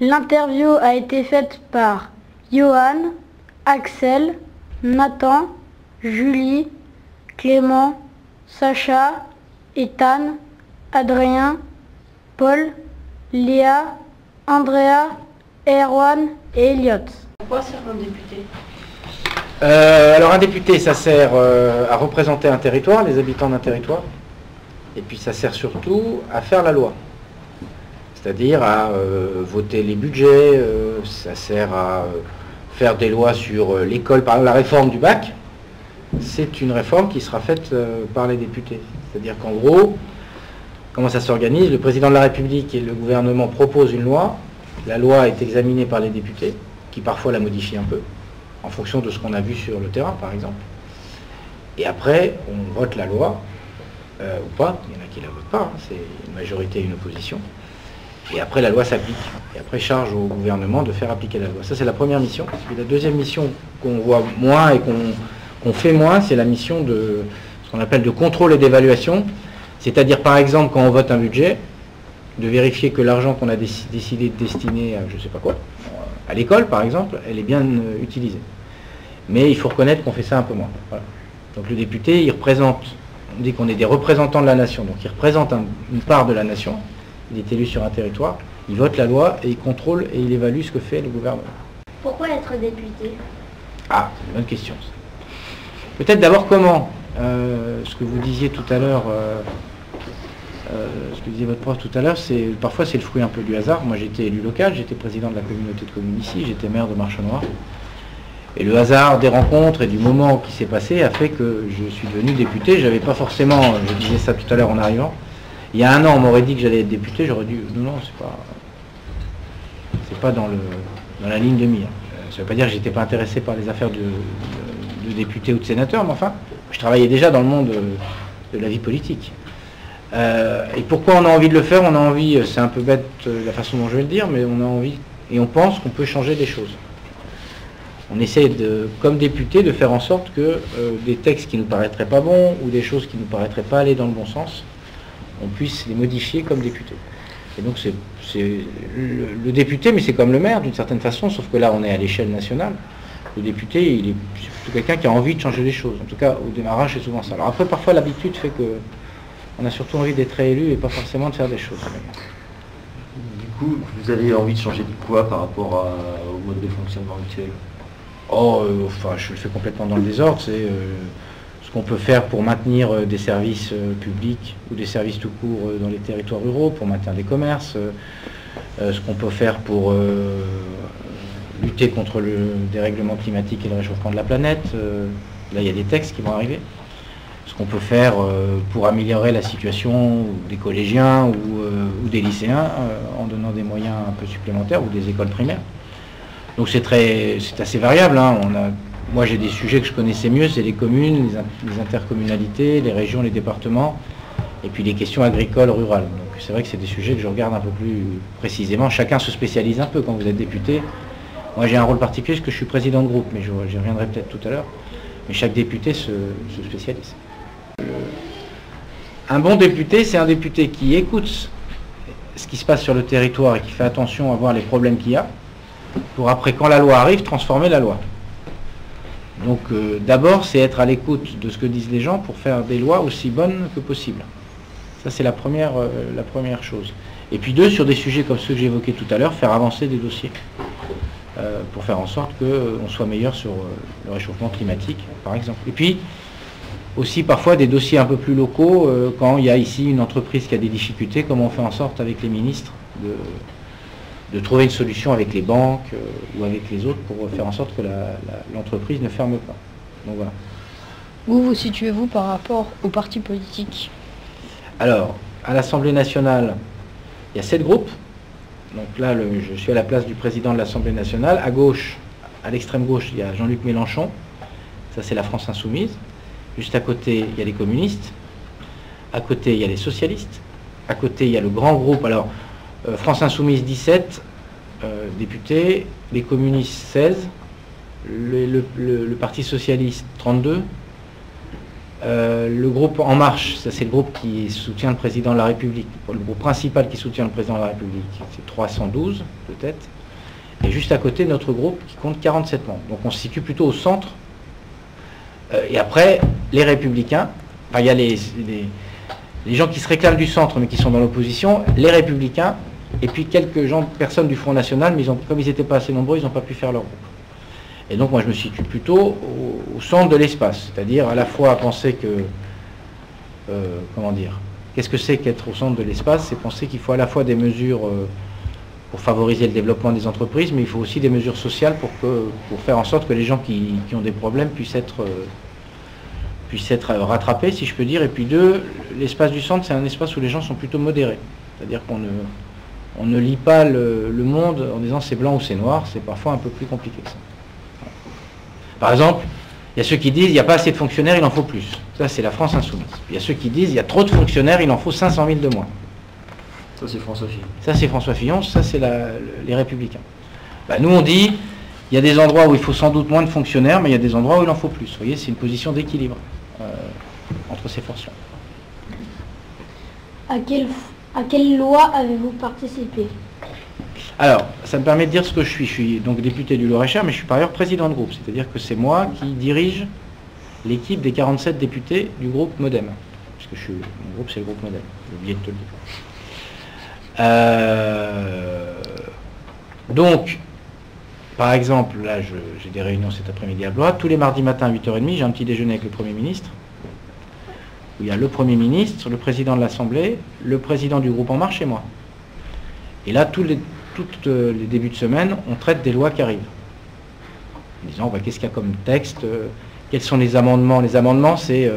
L'interview a été faite par Johan, Axel, Nathan, Julie, Clément, Sacha, Ethan, Adrien, Paul, Léa, Andrea, Erwan et Elliot. Pourquoi sert un député ? Alors un député, ça sert à représenter un territoire, les habitants d'un territoire, et puis ça sert surtout à faire la loi, c'est-à-dire à voter les budgets, ça sert à faire des lois sur l'école, par exemple la réforme du bac, c'est une réforme qui sera faite par les députés, c'est-à-dire qu'en gros, comment ça s'organise, le président de la République et le gouvernement proposent une loi, la loi est examinée par les députés, qui parfois la modifient un peu, en fonction de ce qu'on a vu sur le terrain, par exemple. Et après, on vote la loi, ou pas, il y en a qui la votent pas, hein, c'est une majorité et une opposition. Et après, la loi s'applique. Et après, charge au gouvernement de faire appliquer la loi. Ça, c'est la première mission. Puis, la deuxième mission qu'on voit moins et qu'on fait moins, c'est la mission de ce qu'on appelle de contrôle et d'évaluation. C'est-à-dire, par exemple, quand on vote un budget, de vérifier que l'argent qu'on a décidé de destiner à je ne sais pas quoi, à l'école, par exemple, elle est bien utilisée. Mais il faut reconnaître qu'on fait ça un peu moins. Voilà. Donc le député, il représente, on dit qu'on est des représentants de la nation, donc il représente une part de la nation, il est élu sur un territoire, il vote la loi et il contrôle et il évalue ce que fait le gouvernement. Pourquoi être député? Ah, c'est une bonne question. Peut-être d'abord comment, ce que vous disiez tout à l'heure, ce que disait votre prof tout à l'heure, c'est parfois c'est le fruit un peu du hasard. Moi j'étais élu local, j'étais président de la communauté de communes ici, j'étais maire de Marche Noire. Et le hasard des rencontres et du moment qui s'est passé a fait que je suis devenu député. J'avais pas forcément, je disais ça tout à l'heure en arrivant, il y a un an on m'aurait dit que j'allais être député, j'aurais dit non, c'est pas dans la ligne de mire. Ça veut pas dire que j'étais pas intéressé par les affaires de député ou de sénateur, mais enfin, je travaillais déjà dans le monde de la vie politique. Et pourquoi on a envie de le faire? On a envie, c'est un peu bête la façon dont je vais le dire, mais on a envie et on pense qu'on peut changer des choses. On essaie, comme député, de faire en sorte que des textes qui nous paraîtraient pas bons ou des choses qui nous paraîtraient pas aller dans le bon sens, on puisse les modifier comme député. Et donc c'est le député, mais c'est comme le maire d'une certaine façon, sauf que là on est à l'échelle nationale. Le député, c'est plutôt quelqu'un qui a envie de changer les choses. En tout cas, au démarrage, c'est souvent ça. Alors après, parfois l'habitude fait que on a surtout envie d'être réélu et pas forcément de faire des choses. Du coup, vous avez envie de changer de quoi par rapport au mode de fonctionnement actuel? Oh, enfin, je le fais complètement dans le désordre. C'est ce qu'on peut faire pour maintenir des services publics ou des services tout court dans les territoires ruraux, pour maintenir des commerces, ce qu'on peut faire pour lutter contre le dérèglement climatique et le réchauffement de la planète. Là, il y a des textes qui vont arriver. Ce qu'on peut faire pour améliorer la situation des collégiens ou des lycéens en donnant des moyens un peu supplémentaires ou des écoles primaires. Donc c'est assez variable. Hein. Moi j'ai des sujets que je connaissais mieux, c'est les communes, les intercommunalités, les régions, les départements, et puis les questions agricoles, rurales. Donc c'est vrai que c'est des sujets que je regarde un peu plus précisément. Chacun se spécialise un peu quand vous êtes député. Moi j'ai un rôle particulier parce que je suis président de groupe, mais j'y reviendrai peut-être tout à l'heure. Mais chaque député se spécialise. Un bon député, c'est un député qui écoute ce qui se passe sur le territoire et qui fait attention à voir les problèmes qu'il y a, pour après, quand la loi arrive, transformer la loi. Donc d'abord, c'est être à l'écoute de ce que disent les gens pour faire des lois aussi bonnes que possible. Ça, c'est la première chose. Et puis deux, sur des sujets comme ceux que j'évoquais tout à l'heure, faire avancer des dossiers pour faire en sorte qu'on soit meilleur sur le réchauffement climatique, par exemple. Et puis aussi parfois des dossiers un peu plus locaux, quand il y a ici une entreprise qui a des difficultés, comment on fait en sorte avec les ministres de trouver une solution avec les banques ou avec les autres pour faire en sorte que l'entreprise ne ferme pas. Donc voilà. Où vous situez-vous par rapport aux partis politiques? Alors, à l'Assemblée nationale, il y a 7 groupes. Donc là, je suis à la place du président de l'Assemblée nationale. À gauche, à l'extrême gauche, il y a Jean-Luc Mélenchon. Ça, c'est la France Insoumise. Juste à côté, il y a les communistes, à côté, il y a les socialistes, à côté, il y a le grand groupe, alors France Insoumise 17 députés, les communistes 16, le Parti Socialiste 32, Le groupe En Marche, ça c'est le groupe qui soutient le président de la République, le groupe principal qui soutient le président de la République, c'est 312 peut-être, et juste à côté notre groupe qui compte 47 membres. Donc on se situe plutôt au centre. Et après, les Républicains, enfin il y a les gens qui se réclament du centre mais qui sont dans l'opposition, les Républicains, et puis quelques gens, personnes du Front National, mais comme ils n'étaient pas assez nombreux, ils n'ont pas pu faire leur groupe. Et donc moi je me situe plutôt au centre de l'espace, c'est-à-dire à la fois à penser que, comment dire, qu'est-ce que c'est qu'être au centre de l'espace? C'est penser qu'il faut à la fois des mesures pour favoriser le développement des entreprises, mais il faut aussi des mesures sociales pour faire en sorte que les gens qui ont des problèmes puissent être rattrapés, si je peux dire. Et puis deux, l'espace du centre, c'est un espace où les gens sont plutôt modérés, c'est-à-dire qu'on ne lit pas le monde en disant c'est blanc ou c'est noir, c'est parfois un peu plus compliqué que ça. Par exemple, il y a ceux qui disent qu'il n'y a pas assez de fonctionnaires, il en faut plus. Ça, c'est la France Insoumise. Il y a ceux qui disent qu'il y a trop de fonctionnaires, il en faut 500 000 de moins. Ça, c'est François Fillon. Ça, c'est François Fillon, ça, c'est les Républicains. Ben, nous, on dit il y a des endroits où il faut sans doute moins de fonctionnaires, mais il y a des endroits où il en faut plus. Vous voyez, c'est une position d'équilibre entre ces forces-là. À quelle loi avez-vous participé ? Alors, ça me permet de dire ce que je suis. Je suis donc député du Loir-et-Cher, mais je suis par ailleurs président de groupe. C'est-à-dire que c'est moi qui dirige l'équipe des 47 députés du groupe Modem. Puisque mon groupe, c'est le groupe Modem. J'ai oublié de te le dire. Donc, par exemple, là, j'ai des réunions cet après-midi à Blois. Tous les mardis matin à 8h30, j'ai un petit déjeuner avec le Premier ministre. Où il y a le Premier ministre, le président de l'Assemblée, le président du groupe En Marche et moi. Et là, tous les débuts de semaine, on traite des lois qui arrivent. En disant, bah, qu'est-ce qu'il y a comme texte, quels sont les amendements? Les amendements, c'est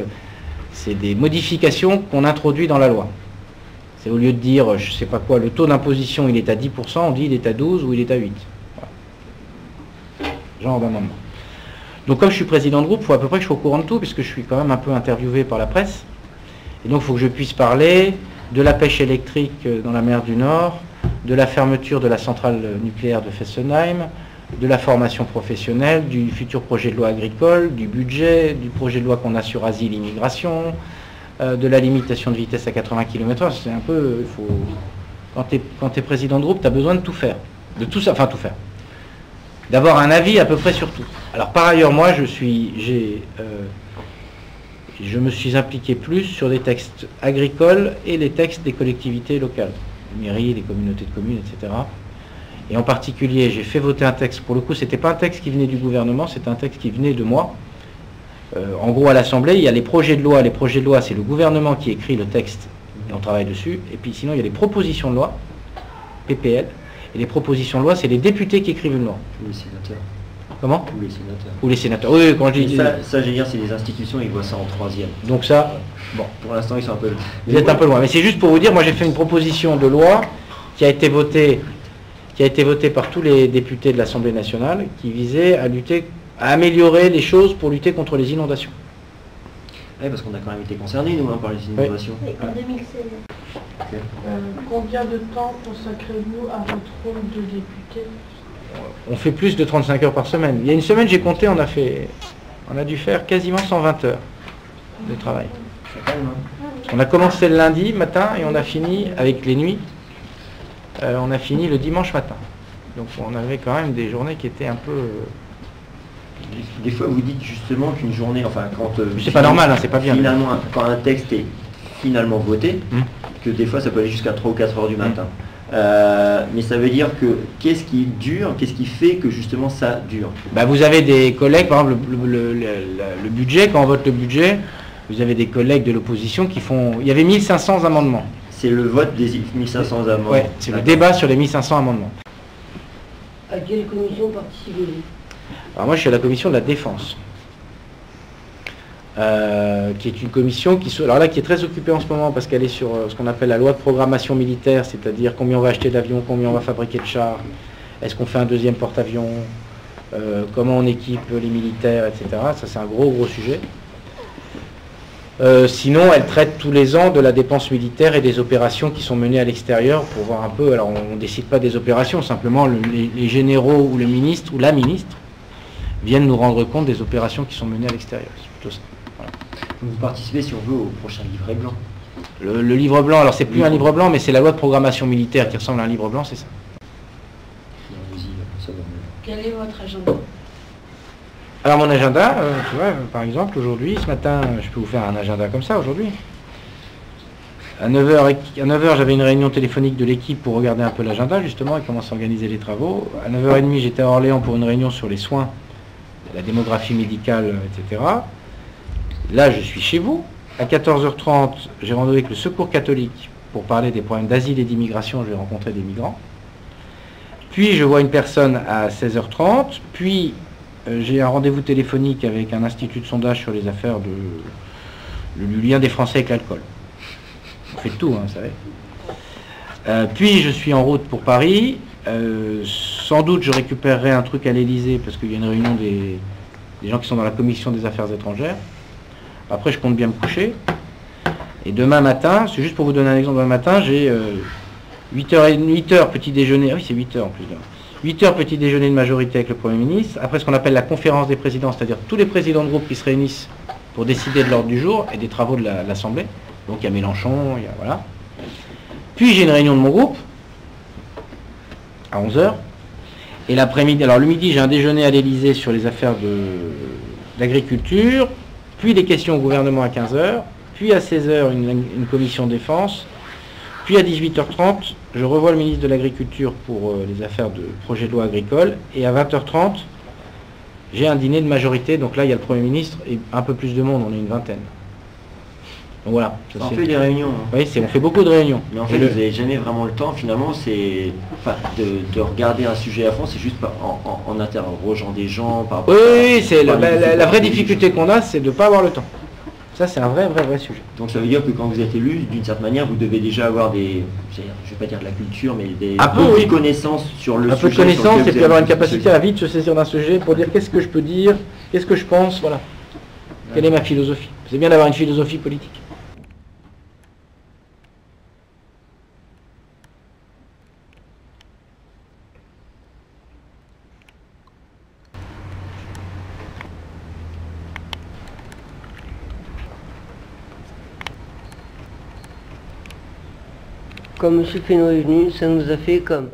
des modifications qu'on introduit dans la loi. C'est au lieu de dire, je ne sais pas quoi, le taux d'imposition, il est à 10%, on dit il est à 12 ou il est à 8. Voilà. Genre d'amendement. Donc comme je suis président de groupe, il faut à peu près que je sois au courant de tout, puisque je suis quand même un peu interviewé par la presse. Et donc il faut que je puisse parler de la pêche électrique dans la mer du Nord, de la fermeture de la centrale nucléaire de Fessenheim, de la formation professionnelle, du futur projet de loi agricole, du budget, du projet de loi qu'on a sur asile et immigration, de la limitation de vitesse à 80 km/h. C'est un peu... Quand tu es président de groupe, tu as besoin de tout faire. De tout ça, enfin tout faire. D'avoir un avis à peu près sur tout. Alors par ailleurs, moi, je me suis impliqué plus sur les textes agricoles et les textes des collectivités locales. Les mairies, les communautés de communes, etc. Et en particulier, j'ai fait voter un texte. Pour le coup, c'était pas un texte qui venait du gouvernement, c'était un texte qui venait de moi. En gros, à l'Assemblée, il y a les projets de loi. Les projets de loi, c'est le gouvernement qui écrit le texte et on travaille dessus. Et puis sinon, il y a les propositions de loi, PPL. Et les propositions de loi, c'est les députés qui écrivent une loi. Ou les sénateurs. Comment ? Ou les sénateurs. Ou les sénateurs. Oui, quand je dis... Ça j'ai dire, c'est les institutions, ils voient ça en troisième. Donc ça... Bon, pour l'instant, ils sont un peu... Vous êtes un peu loin. Mais c'est juste pour vous dire, moi j'ai fait une proposition de loi qui a été votée par tous les députés de l'Assemblée nationale, qui visait à améliorer les choses pour lutter contre les inondations. Oui, parce qu'on a quand même été concernés, nous, par les inondations. Oui. En 2016. Okay. Combien de temps consacrez-vous à votre rôle de député ? On fait plus de 35 heures par semaine. Il y a une semaine, j'ai compté, on a dû faire quasiment 120 heures de travail. On a commencé le lundi matin et on a fini avec les nuits. On a fini le dimanche matin. Donc on avait quand même des journées qui étaient un peu... Des fois, vous dites justement qu'une journée, enfin quand... c'est pas normal, hein, c'est pas bien. Finalement, quand un texte est finalement voté, que des fois ça peut aller jusqu'à 3 ou 4 heures du matin. Mais ça veut dire que qu'est-ce qui dure, qu'est-ce qui fait que justement ça dure? Bah, vous avez des collègues, par exemple le budget, quand on vote le budget, vous avez des collègues de l'opposition qui font... Il y avait 1500 amendements. C'est le vote des 1500 amendements. Oui, c'est le débat sur les 1500 amendements. À quelle commission participez-vous? Alors moi je suis à la commission de la défense, qui est une commission qui est très occupée en ce moment parce qu'elle est sur ce qu'on appelle la loi de programmation militaire, c'est-à-dire combien on va acheter d'avions, combien on va fabriquer de chars, est-ce qu'on fait un deuxième porte-avions, comment on équipe les militaires, etc. Ça c'est un gros sujet. Sinon, elle traite tous les ans de la dépense militaire et des opérations qui sont menées à l'extérieur pour voir un peu. Alors, on ne décide pas des opérations, simplement les généraux ou le ministre ou la ministre viennent nous rendre compte des opérations qui sont menées à l'extérieur. C'est plutôt ça. Voilà. vous participez, si on veut, au prochain livret blanc. Le livre blanc, alors c'est plus un livre blanc, mais c'est la loi de programmation militaire qui ressemble à un livre blanc, c'est ça. Quel est votre agenda? Alors mon agenda, tu vois, par exemple, aujourd'hui, ce matin, je peux vous faire un agenda comme ça, aujourd'hui. À 9h, j'avais une réunion téléphonique de l'équipe pour regarder un peu l'agenda, justement, et comment s'organiser les travaux. À 9h30, j'étais à Orléans pour une réunion sur les soins, la démographie médicale, etc. Là, je suis chez vous. À 14h30, j'ai rendez-vous avec le Secours catholique pour parler des problèmes d'asile et d'immigration. Je vais rencontrer des migrants. Puis, je vois une personne à 16h30. Puis, j'ai un rendez-vous téléphonique avec un institut de sondage sur les affaires de le lien des Français avec l'alcool. On fait tout, hein, vous savez. Puis, je suis en route pour Paris. Sans doute, je récupérerai un truc à l'Elysée parce qu'il y a une réunion des gens qui sont dans la commission des affaires étrangères. Après, je compte bien me coucher. Et demain matin, c'est juste pour vous donner un exemple, demain matin, j'ai 8h petit déjeuner. Ah oui, c'est 8h en plus. 8h petit déjeuner de majorité avec le Premier ministre. Après, ce qu'on appelle la conférence des présidents, c'est-à-dire tous les présidents de groupe qui se réunissent pour décider de l'ordre du jour et des travaux de l'Assemblée. Donc, il y a Mélenchon, il y a... Voilà. Puis, j'ai une réunion de mon groupe à 11h. Et l'après-midi... Alors, le midi, j'ai un déjeuner à l'Elysée sur les affaires d'agriculture. Puis des questions au gouvernement à 15h, puis à 16h une commission défense, puis à 18h30, je revois le ministre de l'Agriculture pour les affaires de projet de loi agricole, et à 20h30, j'ai un dîner de majorité, donc là il y a le Premier ministre et un peu plus de monde, on est une vingtaine. Donc voilà. Ça, on fait des réunions. Hein. Oui, on fait beaucoup de réunions. Mais en fait, vous n'avez jamais vraiment le temps, finalement, c'est enfin, de regarder un sujet à fond, c'est juste en interrogeant des gens. Par rapport oui, c'est la vraie difficulté qu'on a, c'est de ne pas avoir le temps. Ça, c'est un vrai sujet. Donc ça veut dire que quand vous êtes élu, d'une certaine manière, vous devez déjà avoir des, je ne vais pas dire de la culture, mais des connaissances sur le sujet. Un peu de connaissances et puis avoir une capacité à vite se saisir d'un sujet pour dire qu'est-ce que je peux dire, qu'est-ce que je pense, voilà. Quelle est ma philosophie? C'est bien d'avoir une philosophie politique. Comme M. Fesneau est venu, ça nous a fait comme...